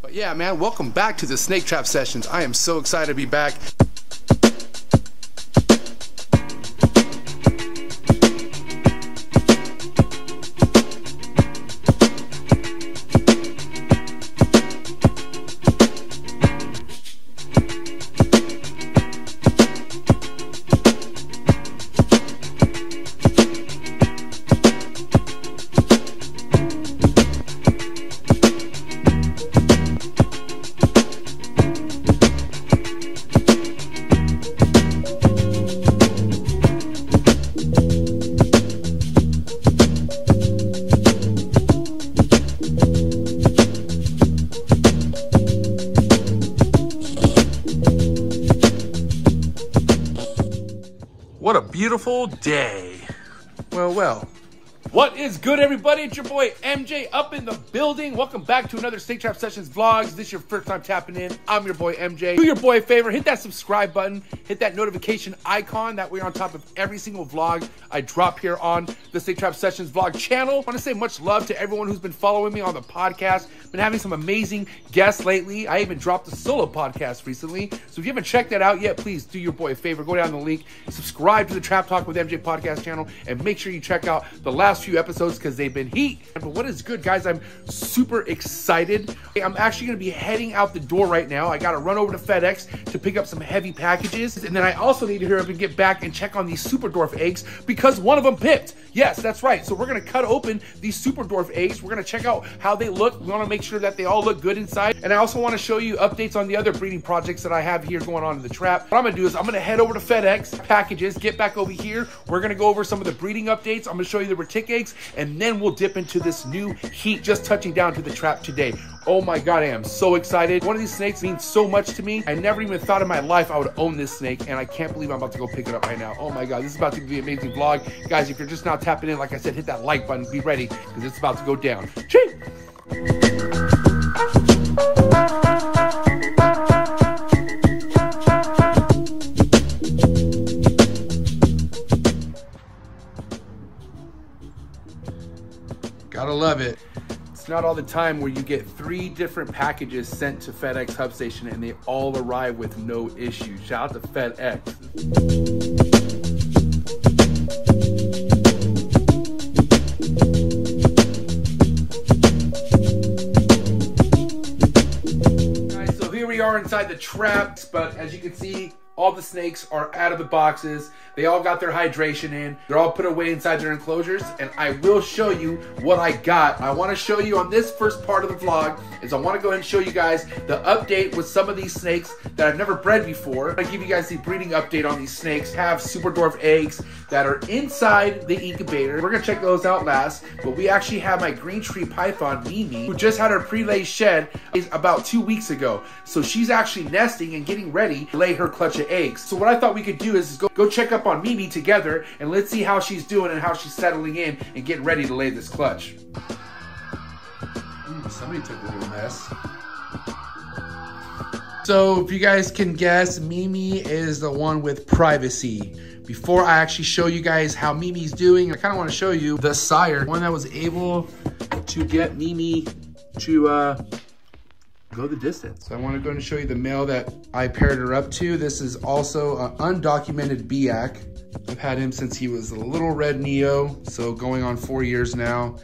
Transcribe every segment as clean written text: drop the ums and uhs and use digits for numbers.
But yeah, man, welcome back to the Snake Trap Sessions. I am so excited to be back. What a beautiful day. Well, well. What is good, everybody? It's your boy MJ up in the building. Welcome back to another Snake Trap Sessions vlogs. This is your first time tapping in. I'm your boy MJ. Do your boy a favor, hit that subscribe button, hit that notification icon. That way you're on top of every single vlog I drop here on the Snake Trap Sessions vlog channel. I want to say much love to everyone who's been following me on the podcast. Been having some amazing guests lately. I even dropped a solo podcast recently. So if you haven't checked that out yet, please do your boy a favor. Go down the link, subscribe to the Trap Talk with MJ podcast channel, and make sure you check out the last few episodes because they've been heat. But what is good, guys? I'm super excited. I'm actually going to be heading out the door right now. I got to run over to FedEx to pick up some heavy packages, and then I also need to hurry up and get back and check on these Superdorf eggs because one of them pipped. Yes, that's right. So we're going to cut open these Superdorf eggs. We're going to check out how they look. We want to make sure that they all look good inside, and I also want to show you updates on the other breeding projects that I have here going on in the trap. What I'm going to do is I'm going to head over to FedEx packages, get back over here. We're going to go over some of the breeding updates. I'm going to show you the tick eggs, and then we'll dip into this new heat just touching down to the trap today. Oh my god, I am so excited. One of these snakes means so much to me. I never even thought in my life I would own this snake, and I can't believe I'm about to go pick it up right now. Oh my god, this is about to be an amazing vlog. Guys, if you're just now tapping in, like I said, hit that like button, be ready, because it's about to go down. Gotta love it. It's not all the time where you get 3 different packages sent to FedEx Hub Station and they all arrive with no issue. Shout out to FedEx. Inside the traps, but as you can see, all the snakes are out of the boxes. They all got their hydration in. They're all put away inside their enclosures, and I will show you what I got. I want to show you on this first part of the vlog is I want to go ahead and show you guys the update with some of these snakes that I've never bred before. I give you guys the breeding update on these snakes. Have Superdorf eggs that are inside the incubator. We're gonna check those out last, but we actually have my green tree python, Mimi, who just had her pre-lay shed about 2 weeks ago. So she's actually nesting and getting ready to lay her clutch of eggs. So what I thought we could do is go check up on Mimi together, and let's see how she's doing and how she's settling in and getting ready to lay this clutch. Ooh, somebody took a little mess. So if you guys can guess, Mimi is the one with privacy. Before I actually show you guys how Mimi's doing, I kind of want to show you the sire, one that was able to get Mimi to go the distance. So I want to go and show you the male that I paired her up to. This is also an undocumented Biak. I've had him since he was a little red Neo, so going on 4 years now.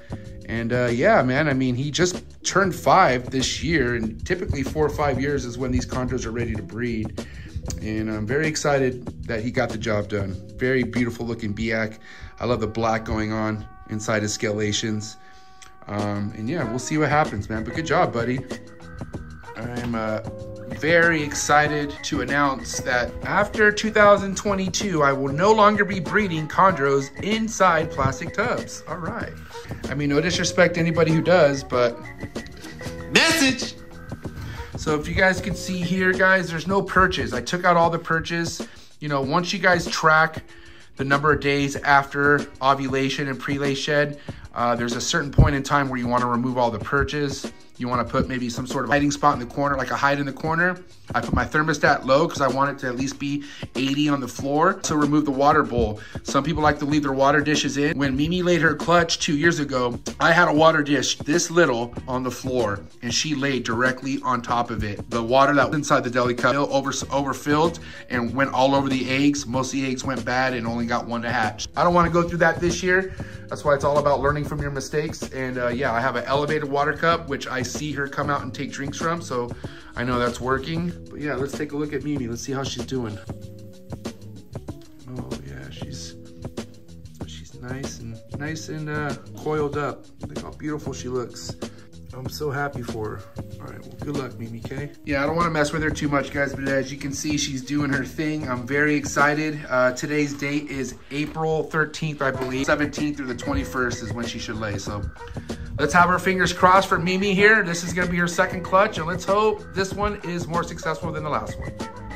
And yeah, man, I mean, he just turned 5 this year, and typically 4 or 5 years is when these chondros are ready to breed. And I'm very excited that he got the job done. Very beautiful looking Biak. I love the black going on inside his scalations. And yeah, we'll see what happens, man. But good job, buddy. I'm very excited to announce that after 2022, I will no longer be breeding chondros inside plastic tubs. All right. I mean, no disrespect to anybody who does, but message. So if you guys can see here, guys, there's no perches. I took out all the perches. You know, once you guys track the number of days after ovulation and prelay shed, There's a certain point in time where you want to remove all the perches. You want to put maybe some sort of hiding spot in the corner, like a hide in the corner. I put my thermostat low because I want it to at least be 80 on the floor. So remove the water bowl. Some people like to leave their water dishes in. When Mimi laid her clutch 2 years ago, I had a water dish this little on the floor and she laid directly on top of it. The water that was inside the deli cup overfilled and went all over the eggs. Most of the eggs went bad and only got one to hatch. I don't want to go through that this year. That's why it's all about learning from your mistakes. And yeah, I have an elevated water cup, which I see her come out and take drinks from, so I know that's working. But yeah, let's take a look at Mimi. Let's see how she's doing. Oh yeah, she's nice and coiled up. Look how beautiful she looks. I'm so happy for her. All right, well, good luck, Mimi, okay? Yeah, I don't want to mess with her too much, guys, but as you can see, she's doing her thing. I'm very excited. Today's date is April 13th, I believe. 17th through the 21st is when she should lay, so let's have our fingers crossed for Mimi here. This is going to be her second clutch, and let's hope this one is more successful than the last one.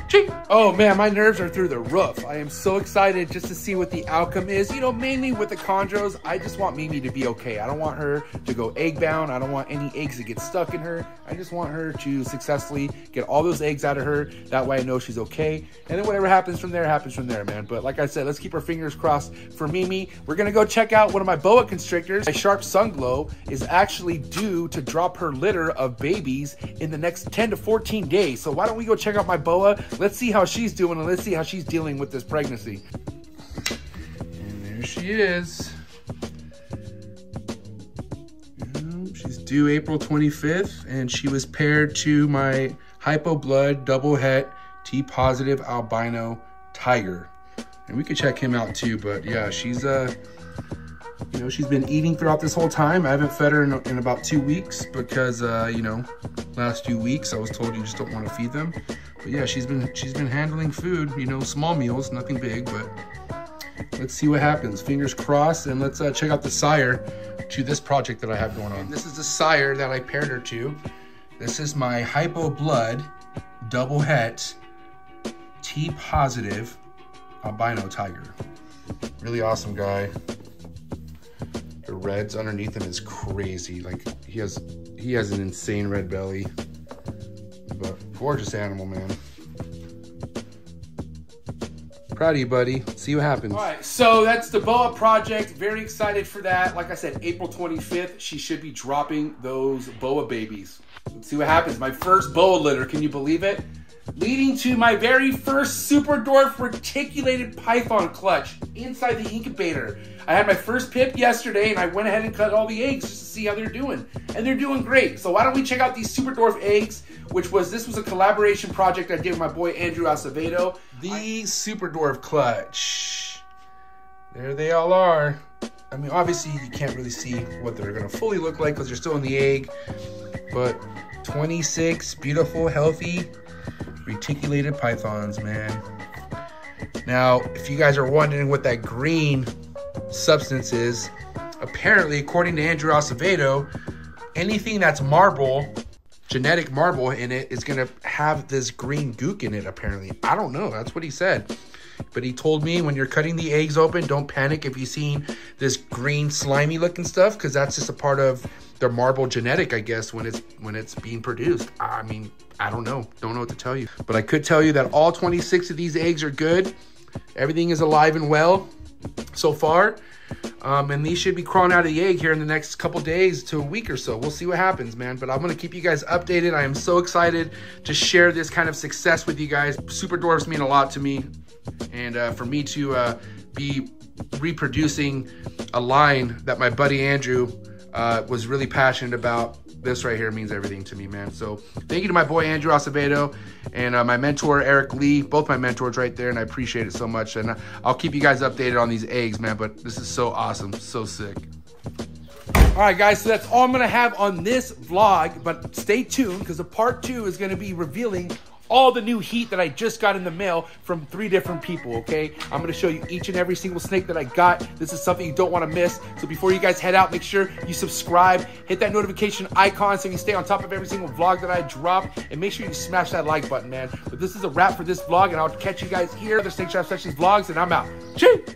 Ching. Oh man, my nerves are through the roof. I am so excited just to see what the outcome is. You know, mainly with the chondros, I just want Mimi to be okay. I don't want her to go egg bound. I don't want any eggs to get stuck in her. I just want her to successfully get all those eggs out of her. That way I know she's okay. And then whatever happens from there, man. But like I said, let's keep our fingers crossed for Mimi. We're gonna go check out one of my boa constrictors. My sharp sunglow is actually due to drop her litter of babies in the next 10 to 14 days. So why don't we go check out my boa? Let's see how she's doing and let's see how she's dealing with this pregnancy. And there she is. She's due April 25th and she was paired to my hypo blood double het T positive albino tiger. And we could check him out too, but yeah, she's you know, she's been eating throughout this whole time. I haven't fed her in about 2 weeks because, you know, last few weeks I was told you just don't want to feed them. But yeah, she's been handling food, you know, small meals, nothing big, but let's see what happens. Fingers crossed, and let's check out the sire to this project that I have going on. This is the sire that I paired her to. This is my hypo blood double het T positive albino tiger. Really awesome guy. The reds underneath him is crazy. Like he has an insane red belly. But gorgeous animal, man. Proud of you, buddy. See what happens. All right, so that's the boa project. Very excited for that. Like I said, April 25th, she should be dropping those boa babies. Let's see what happens. My first boa litter. Can you believe it? Leading to my very first super dwarf reticulated python clutch inside the incubator. I had my first pip yesterday and I went ahead and cut all the eggs just to see how they're doing. And they're doing great. So why don't we check out these super dwarf eggs, this was a collaboration project I did with my boy Andrew Acevedo. The super dwarf clutch. There they all are. I mean, obviously you can't really see what they're gonna fully look like because they're still in the egg, but 26 beautiful, healthy, reticulated pythons, man. Now, if you guys are wondering what that green substance is, apparently, according to Andrew Acevedo, anything that's marble, genetic marble in it, is gonna have this green gook in it, apparently. I don't know, that's what he said. But he told me when you're cutting the eggs open, don't panic if you've seen this green slimy looking stuff, because that's just a part of the marble genetic, I guess, when it's being produced. I mean, I don't know what to tell you. But I could tell you that all 26 of these eggs are good. Everything is alive and well so far. And these should be crawling out of the egg here in the next couple days to a week or so. We'll see what happens, man. But I'm going to keep you guys updated. I am so excited to share this kind of success with you guys. Super dwarfs mean a lot to me. And for me to be reproducing a line that my buddy Andrew was really passionate about, this right here means everything to me, man. So thank you to my boy Andrew Acevedo and my mentor Eric Lee, both my mentors right there, and I appreciate it so much. And I'll keep you guys updated on these eggs, man, but this is so awesome, so sick. All right, guys, so that's all I'm going to have on this vlog, but stay tuned because the part two is going to be revealing all the new heat that I just got in the mail from 3 different people, okay? I'm gonna show you each and every single snake that I got. This is something you don't wanna miss. So before you guys head out, make sure you subscribe, hit that notification icon so you can stay on top of every single vlog that I drop, and make sure you smash that like button, man. But this is a wrap for this vlog, and I'll catch you guys here, the Snake Trap Sessions vlogs, and I'm out. Cheers!